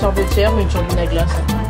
sans vestiaire mais une turbine à glace.